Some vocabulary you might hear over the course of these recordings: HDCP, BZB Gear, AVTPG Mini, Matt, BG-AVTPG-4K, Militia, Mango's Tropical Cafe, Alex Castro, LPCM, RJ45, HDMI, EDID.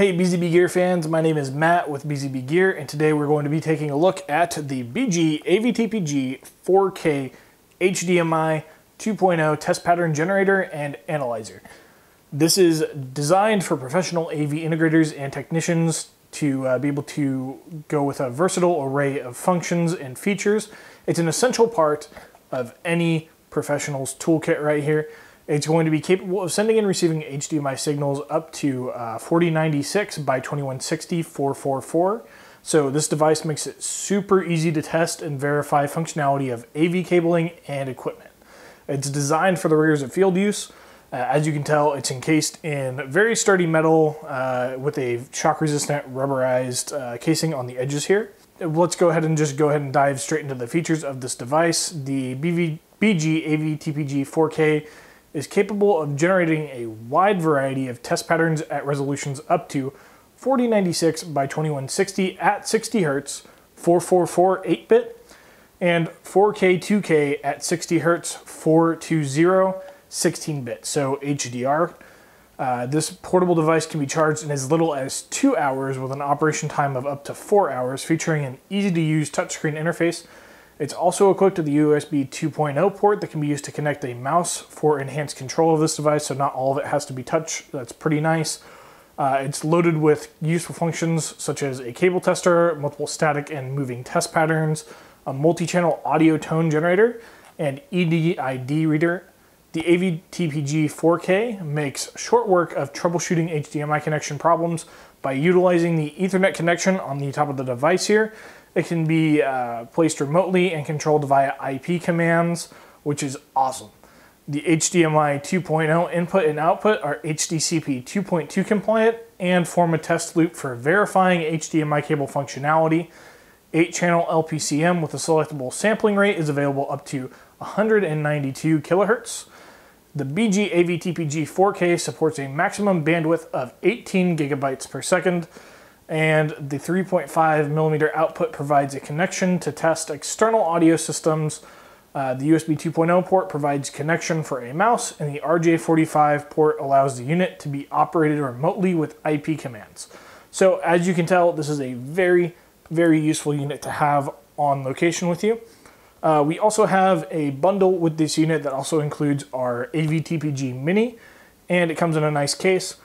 Hey BZB Gear fans, my name is Matt with BZB Gear, and today we're going to be taking a look at the BG-AVTPG-4K HDMI 2.0 test pattern generator and analyzer. This is designed for professional AV integrators and technicians to be able to go with a versatile array of functions and features. It's an essential part of any professional's toolkit right here. It's going to be capable of sending and receiving HDMI signals up to 4096 by 2160 444. So this device makes it super easy to test and verify functionality of AV cabling and equipment. It's designed for the rigors of field use. As you can tell, it's encased in very sturdy metal with a shock-resistant rubberized casing on the edges here. Let's go ahead and dive straight into the features of this device. The BG-AVTPG-4K is capable of generating a wide variety of test patterns at resolutions up to 4096 by 2160 at 60 Hz, 444 8-bit, and 4K 2K at 60 Hz, 420 16-bit, so HDR. This portable device can be charged in as little as 2 hours with an operation time of up to 4 hours, featuring an easy-to-use touchscreen interface. It's also equipped with a USB 2.0 port that can be used to connect a mouse for enhanced control of this device, so not all of it has to be touch. That's pretty nice. It's loaded with useful functions such as a cable tester, multiple static and moving test patterns, a multi-channel audio tone generator, and EDID reader. The AVTPG 4K makes short work of troubleshooting HDMI connection problems by utilizing the Ethernet connection on the top of the device here. It can be placed remotely and controlled via IP commands, which is awesome. The HDMI 2.0 input and output are HDCP 2.2 compliant and form a test loop for verifying HDMI cable functionality. 8-channel LPCM with a selectable sampling rate is available up to 192 kilohertz. The BG-AVTPG 4K supports a maximum bandwidth of 18 gigabytes per second, and the 3.5mm output provides a connection to test external audio systems. The USB 2.0 port provides connection for a mouse, and the RJ45 port allows the unit to be operated remotely with IP commands. So as you can tell, this is a very, very useful unit to have on location with you. We also have a bundle with this unit that also includes our AVTPG Mini, and it comes in a nice case.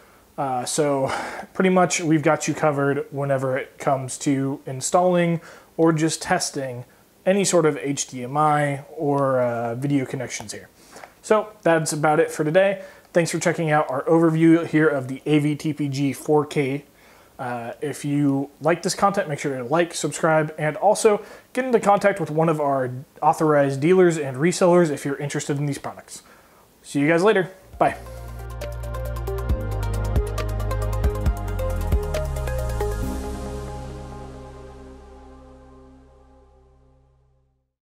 So pretty much we've got you covered whenever it comes to installing or just testing any sort of HDMI or video connections here. So that's about it for today. Thanks for checking out our overview here of the AVTPG 4K. If you like this content, make sure to like, subscribe, and also get into contact with one of our authorized dealers and resellers if you're interested in these products. See you guys later. Bye.